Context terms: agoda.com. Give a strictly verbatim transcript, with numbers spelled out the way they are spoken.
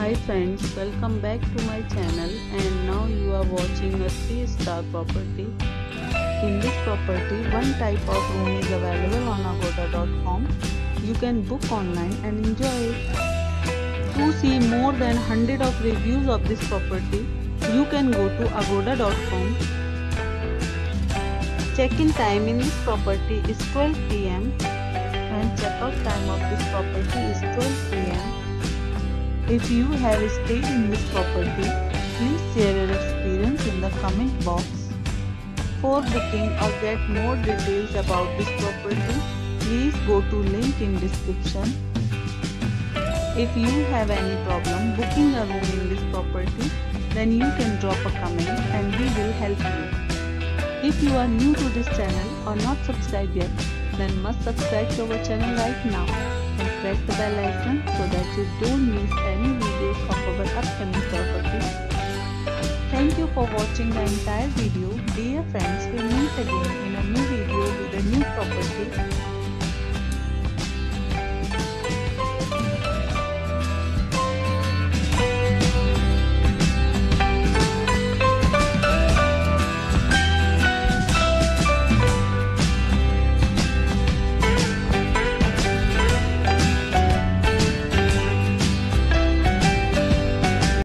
Hi friends, welcome back to my channel, and now you are watching a three star property. In this property, one type of room is available on agoda dot com. You can book online and enjoy it. To see more than one hundred of reviews of this property, you can go to agoda dot com. Check-in time in this property is twelve p m and check-out time of this property is twelve p m If you have stayed in this property, please share your experience in the comment box. For booking or get more details about this property, please go to link in description. If you have any problem booking a room in this property, then you can drop a comment and we will help you. If you are new to this channel or not subscribed yet, then must subscribe to our channel right now. Press the bell icon so that you don't miss any videos of our upcoming property. Thank you for watching the entire video. Dear friends, we meet again.